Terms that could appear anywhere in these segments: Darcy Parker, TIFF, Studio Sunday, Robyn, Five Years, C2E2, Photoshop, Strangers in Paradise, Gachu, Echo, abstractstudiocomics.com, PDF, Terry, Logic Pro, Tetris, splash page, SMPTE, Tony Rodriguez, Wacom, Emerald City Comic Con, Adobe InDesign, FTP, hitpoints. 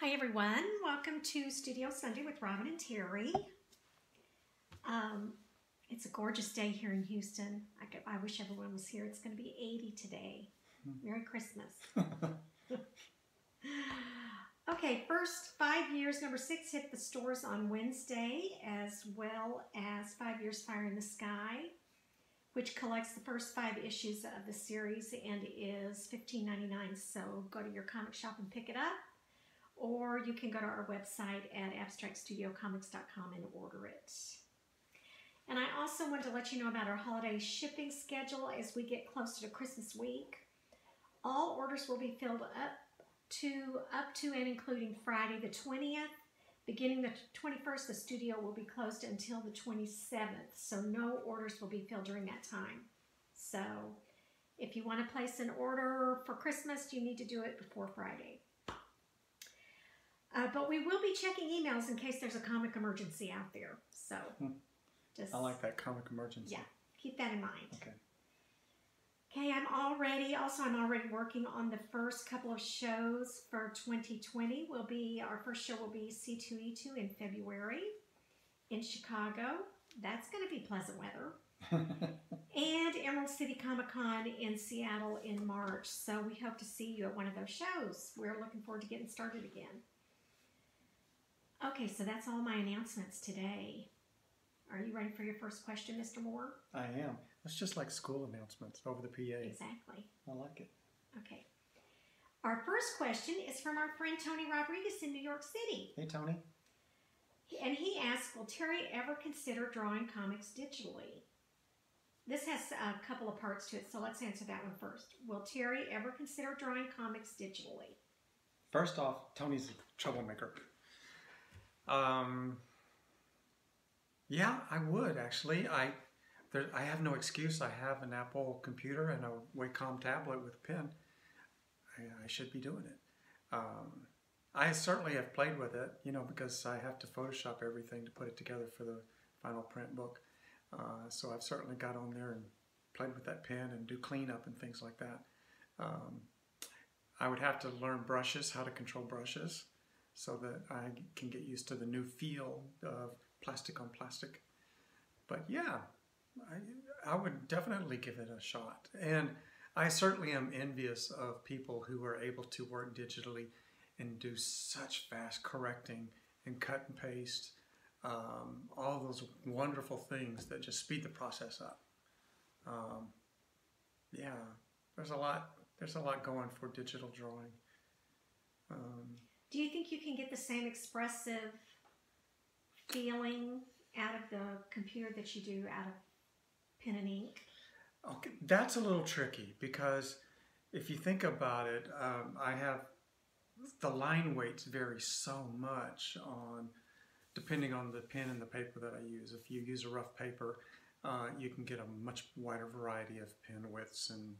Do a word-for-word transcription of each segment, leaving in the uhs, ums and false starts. Hi everyone, welcome to Studio Sunday with Robyn and Terry. Um, it's a gorgeous day here in Houston. I, could, I wish everyone was here. It's going to be eighty today. Merry Christmas. Okay, first five years, number six hit the stores on Wednesday, as well as Five Years Fire in the Sky, which collects the first five issues of the series and is fifteen ninety-nine. So go to your comic shop and pick it up. Or you can go to our website at abstract studio comics dot com and order it. And I also want to let you know about our holiday shipping schedule as we get closer to Christmas week. All orders will be filled up to, up to and including Friday the twentieth. Beginning the twenty-first, the studio will be closed until the twenty-seventh, so no orders will be filled during that time. So if you want to place an order for Christmas, you need to do it before Friday. Uh, but we will be checking emails in case there's a comic emergency out there. So, just I like that comic emergency. Yeah, keep that in mind. Okay. Okay, I'm already, also I'm already working on the first couple of shows for twenty twenty. Will be, our first show will be C two E two in February in Chicago. That's going to be pleasant weather. And Emerald City Comic Con in Seattle in March. So we hope to see you at one of those shows. We're looking forward to getting started again. Okay, so that's all my announcements today. Are you ready for your first question, Mister Moore? I am. It's just like school announcements over the P A. Exactly. I like it. Okay. Our first question is from our friend Tony Rodriguez in New York City. Hey, Tony. And he asks, will Terry ever consider drawing comics digitally? This has a couple of parts to it, so let's answer that one first. Will Terry ever consider drawing comics digitally? First off, Tony's a troublemaker. Um, yeah, I would actually. I there, I have no excuse. I have an Apple computer and a Wacom tablet with a pen. I, I should be doing it. Um, I certainly have played with it, you know, because I have to Photoshop everything to put it together for the final print book. Uh, so I've certainly got on there and played with that pen and do cleanup and things like that. Um, I would have to learn brushes, how to control brushes, so that I can get used to the new feel of plastic on plastic. But yeah, I, I would definitely give it a shot. And I certainly am envious of people who are able to work digitally and do such fast correcting and cut and paste, um, all those wonderful things that just speed the process up. Um, yeah, there's a lot, there's a lot going for digital drawing. Um, Do you think you can get the same expressive feeling out of the computer that you do out of pen and ink? Okay, that's a little tricky because if you think about it, um, I have the line weights vary so much on depending on the pen and the paper that I use. If you use a rough paper, uh, you can get a much wider variety of pen widths and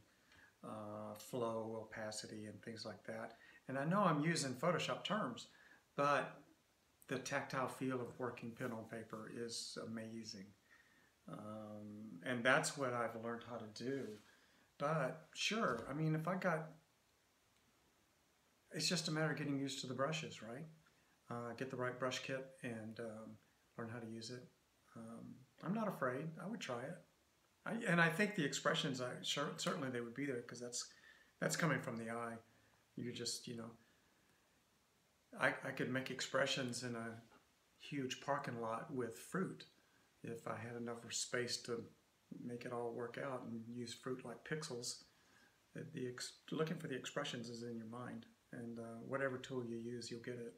uh, flow, opacity, and things like that. And I know I'm using Photoshop terms, but the tactile feel of working pen on paper is amazing. Um, and that's what I've learned how to do. But sure, I mean, if I got, it's just a matter of getting used to the brushes, right? Uh, get the right brush kit and um, learn how to use it. Um, I'm not afraid, I would try it. I, and I think the expressions, I sure, certainly they would be there because that's, that's coming from the eye. You just, you know, I, I could make expressions in a huge parking lot with fruit if I had enough space to make it all work out and use fruit like pixels. The ex, looking for the expressions is in your mind, and uh, whatever tool you use, you'll get it.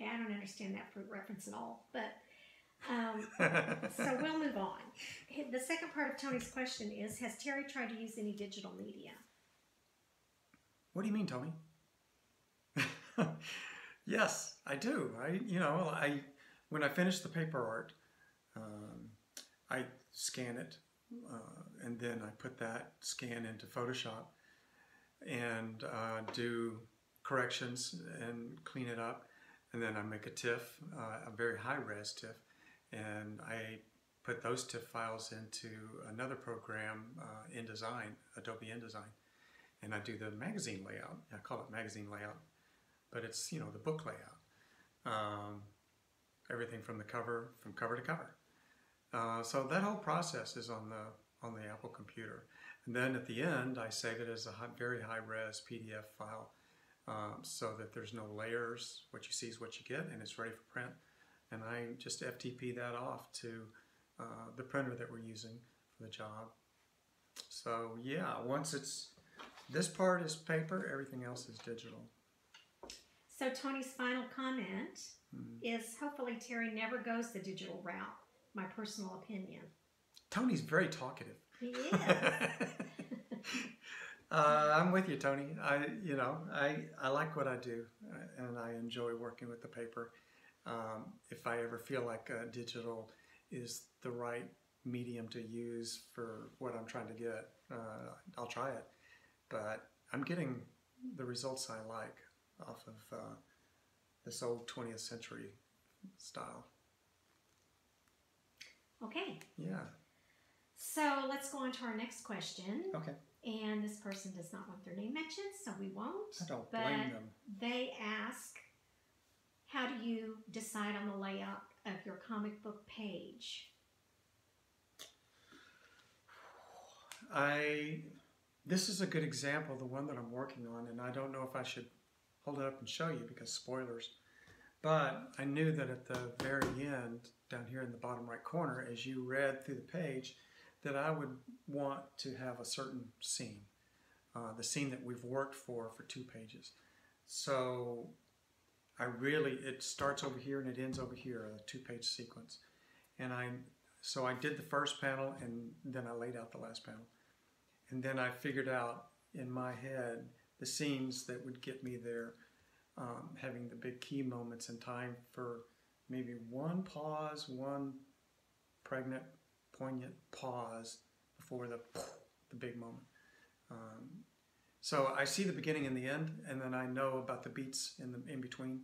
Okay, I don't understand that fruit reference at all, but um, so we'll move on. The second part of Tony's question is, has Terry tried to use any digital media? What do you mean, Tony? Yes, I do. I, you know, I when I finish the paper art, um, I scan it, uh, and then I put that scan into Photoshop and uh, do corrections and clean it up, and then I make a TIFF, uh, a very high-res TIFF, and I put those TIFF files into another program, uh, InDesign, Adobe InDesign. And I do the magazine layout. I call it magazine layout. but it's, you know, the book layout. Um, everything from the cover, from cover to cover. Uh, so that whole process is on the on the Apple computer. And then at the end, I save it as a high, very high-res P D F file um, so that there's no layers. What you see is what you get, and it's ready for print. And I just F T P that off to uh, the printer that we're using for the job. So yeah, once it's, this part is paper, everything else is digital. So Tony's final comment mm-hmm. is hopefully Terry never goes the digital route, my personal opinion. Tony's very talkative. He is. uh, I'm with you, Tony. I, you know, I, I like what I do, and I enjoy working with the paper. Um, if I ever feel like uh, digital is the right medium to use for what I'm trying to get, uh, I'll try it. But I'm getting the results I like off of uh, this old twentieth century style. Okay. Yeah. So let's go on to our next question. Okay. And this person does not want their name mentioned, so we won't. I don't blame them. They ask, how do you decide on the layout of your comic book page? I, this is a good example, the one that I'm working on, and I don't know if I should hold it up and show you because spoilers. But I knew that at the very end, down here in the bottom right corner, as you read through the page, that I would want to have a certain scene, uh, the scene that we've worked for for two pages. So I really, it starts over here and it ends over here, a two-page sequence. And I, so I did the first panel and then I laid out the last panel. And then I figured out in my head the scenes that would get me there, um, having the big key moments in time for maybe one pause, one pregnant, poignant pause before the, the big moment. Um, so I see the beginning and the end, and then I know about the beats in, the, in between.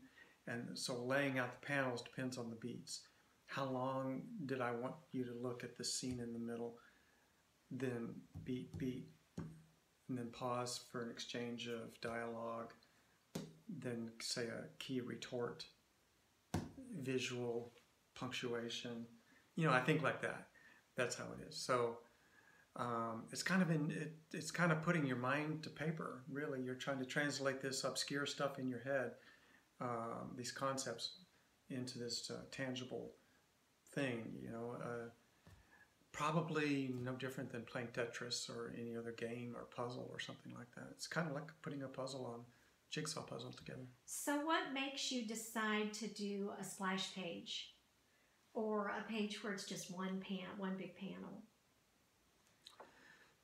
And so laying out the panels depends on the beats. How long did I want you to look at the scene in the middle, then beat, beat, and then pause for an exchange of dialogue, then say a key retort, visual punctuation. You know, I think like that. That's how it is. So um, it's kind of in it, it's kind of putting your mind to paper. Really, you're trying to translate this obscure stuff in your head, um, these concepts, into this uh, tangible thing. You know, uh, probably no different than playing Tetris or any other game or puzzle or something like that. It's kind of like putting a puzzle on. Jigsaw puzzle together. So what makes you decide to do a splash page or a page where it's just one pan, one big panel?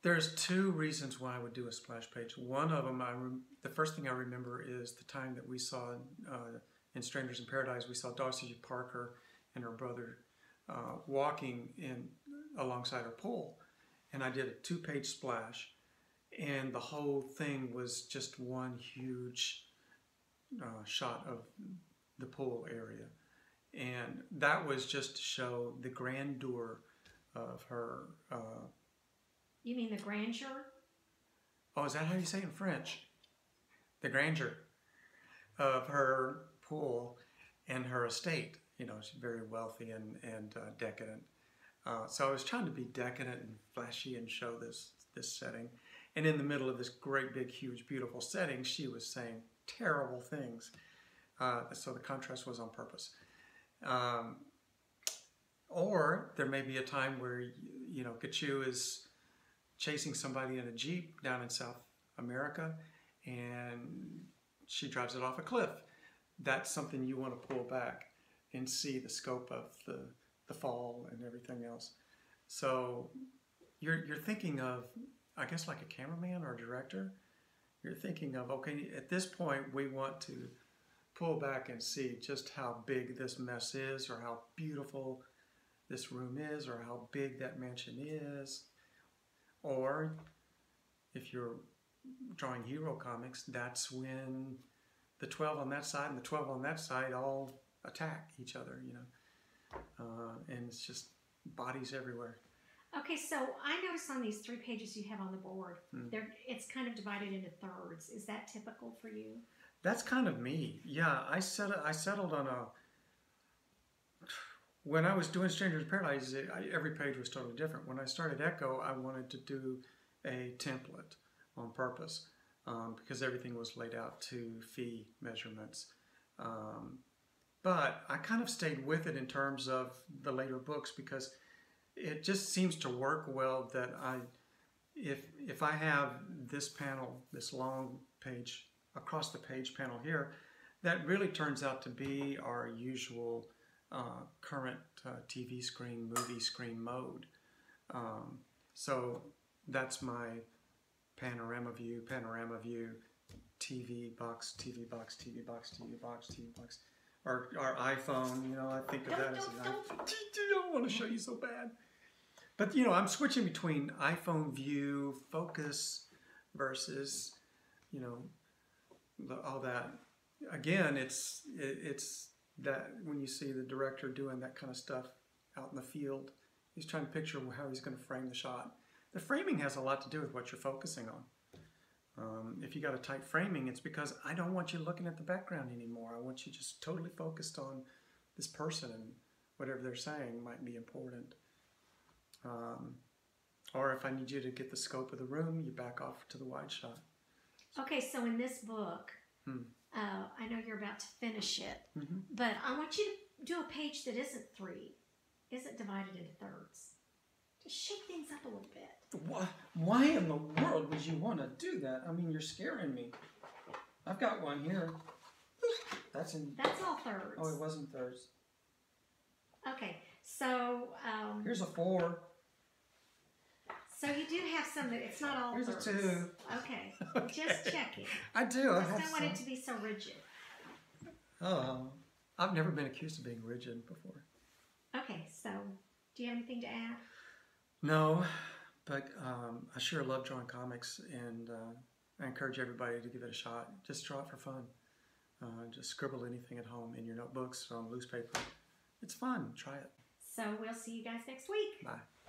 There's two reasons why I would do a splash page. One of them, I rem the first thing I remember is the time that we saw uh, in Strangers in Paradise, we saw Darcy Parker and her brother uh, walking in alongside her pool. And I did a two-page splash. And the whole thing was just one huge uh, shot of the pool area. And that was just to show the grandeur of her. Uh, you mean the grandeur? Oh, is that how you say it in French? The grandeur of her pool and her estate. You know, she's very wealthy and, and uh, decadent. Uh, so I was trying to be decadent and flashy and show this this setting. And in the middle of this great, big, huge, beautiful setting, she was saying terrible things. Uh, so the contrast was on purpose. Um, or there may be a time where, you know, Gachu is chasing somebody in a Jeep down in South America, and she drives it off a cliff. That's something you want to pull back and see the scope of the, the fall and everything else. So you're, you're thinking of, I guess like a cameraman or a director, you're thinking of, okay, at this point we want to pull back and see just how big this mess is, or how beautiful this room is, or how big that mansion is. Or if you're drawing hero comics, that's when the twelve on that side and the twelve on that side all attack each other, you know, uh, and it's just bodies everywhere. Okay, so I noticed on these three pages you have on the board, mm. they're, it's kind of divided into thirds. Is that typical for you? That's kind of me. Yeah, I set, I settled on a... When I was doing Strangers in Paradise, it, I, every page was totally different. When I started Echo, I wanted to do a template on purpose um, because everything was laid out to fee measurements. Um, but I kind of stayed with it in terms of the later books because it just seems to work well that I, if, if I have this panel, this long page, across the page panel here, that really turns out to be our usual uh, current uh, T V screen, movie screen mode. Um, so that's my panorama view, panorama view, T V box, T V box, T V box, T V box, T V box. Our, our iPhone, you know, I think of that as an iPhone. I don't want to show you so bad. But, you know, I'm switching between iPhone view, focus versus, you know, all that. Again, it's it's that when you see the director doing that kind of stuff out in the field, he's trying to picture how he's going to frame the shot. The framing has a lot to do with what you're focusing on. Um, if you got a tight framing, it's because I don't want you looking at the background anymore. I want you just totally focused on this person and whatever they're saying might be important. Um, or if I need you to get the scope of the room, you back off to the wide shot. Okay, so in this book, hmm. uh, I know you're about to finish it, mm-hmm. but I want you to do a page that isn't three, isn't divided into thirds. Just shake things up a little bit. Why, why in the world would you want to do that? I mean, you're scaring me. I've got one here. That's in. That's all thirds. Oh, it wasn't thirds. Okay, so. Um, Here's a four. So you do have some, it's not all Here's thirds. A two. Okay. okay, just checking. I do. I, I don't want some. It to be so rigid. Oh, I've never been accused of being rigid before. Okay, so do you have anything to add? No, but um, I sure love drawing comics, and uh, I encourage everybody to give it a shot. Just draw it for fun. Uh, just scribble anything at home in your notebooks or on loose paper. It's fun. Try it. So we'll see you guys next week. Bye.